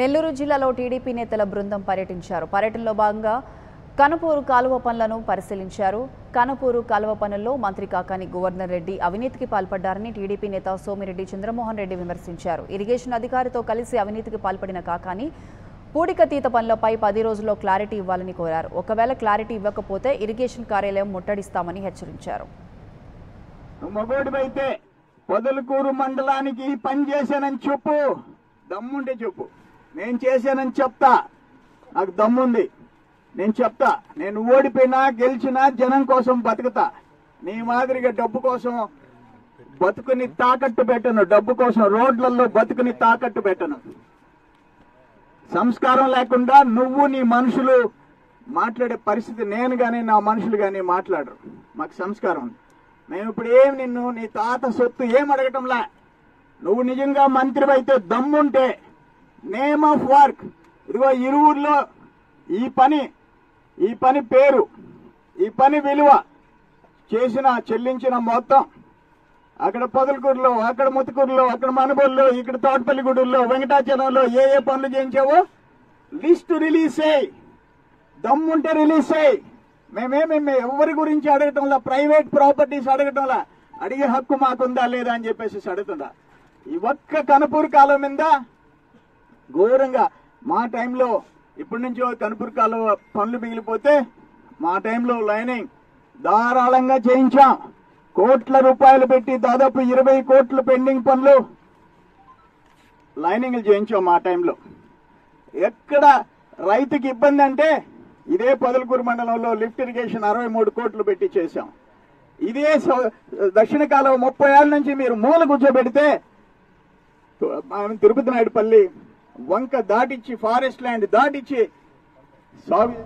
నెల్లూరు జిల్లాలో టీడీపీ నేతల బృందం పర్యటించారు. పర్యటనలో భాగంగా కనుపూరు కాలువ పనులను పరిశీలించారు. కనుపూరు కాలువ పనుల్లో మంత్రి కాకాని గోవర్ధన్ రెడ్డి అవినీతికి పాల్పడ్డారని టీడీపీ నేత సోమిరెడ్డి చంద్రమోహన్ రెడ్డి విమర్శించారు. ఇరిగేషన్ అధికారితో కలిసి అవినీతికి పాల్పడిన కాకాని పూడికతీత పనులపై 10 రోజుల్లో క్లారిటీ ఇవ్వాలని కోరారు. ఒకవేళ క్లారిటీ ఇవ్వకపోతే ఇరిగేషన్ కార్యాలయం ముట్టడిస్తామని హెచ్చరించారు. మగోడివైతే పొదలకూరు మండలానికి పని చేశానని చెప్పు, దమ్ముంటే చెప్పు. నేను చేశానని చెప్తా, నాకు దమ్ముంది, నేను చెప్తా. నేను ఓడిపోయినా గెలిచినా జనం కోసం బతుకుతా. నీ మాదిరిగా డబ్బు కోసం బతుకుని తాకట్టు పెట్టను, డబ్బు కోసం రోడ్లలో బతుకుని తాకట్టు పెట్టను. సంస్కారం లేకుండా నువ్వు నీ మనుషులు మాట్లాడే పరిస్థితి నేను కానీ నా మనుషులు కానీ మాట్లాడరు. మాకు సంస్కారం ఉంది. మేము ఇప్పుడు ఏం నిన్ను నీ తాత సొత్తు ఏం అడగటంలా. నువ్వు నిజంగా మంత్రి అయితే దమ్ముంటే నేమ్ ఆఫ్ వర్క్ ఇదిగో ఇరువురులో ఈ పని పేరు, ఈ పని విలువ చేసిన చెల్లించిన మొత్తం అక్కడ పొదలకూరులో, అక్కడ ముతుకూరులో, అక్కడ మనుబోలులో, ఇక్కడ తోటపల్లిగూడూరులో, వెంకటాచలంలో ఏ పనులు చేయించావో లిస్టు రిలీజ్ చేయి. దమ్ముంటే రిలీజ్ చేయి. మేమేమి ఎవరి గురించి అడగటంలా, ప్రైవేట్ ప్రాపర్టీస్ అడగటంలా. అడిగే హక్కు మాకుందా లేదా అని చెప్పేసి అడుగుతుందా. ఈ ఒక్క కనుపూరు కాలం మీద ఘోరంగా మా టైంలో, ఇప్పటి నుంచో కనుపూరు కాలం పనులు మిగిలిపోతే మా టైంలో లైనింగ్ ధారాళంగా చేయించాం. కోట్ల రూపాయలు పెట్టి దాదాపు 20 కోట్లు పెండింగ్ పనులు లైనింగ్లు చేయించాం మా టైంలో. ఎక్కడ రైతుకి ఇబ్బంది అంటే ఇదే పొదలకూరు మండలంలో లిఫ్ట్ ఇరిగేషన్ 63 కోట్లు పెట్టి చేశాం. ఇదే దక్షిణ కాలం 30 ఏళ్ళ నుంచి మీరు మూల కూర్చోబెడితే తిరుపతి నాయుడుపల్లి వంక దాటిచ్చి, ఫారెస్ట్ ల్యాండ్ దాటిచ్చి సాగు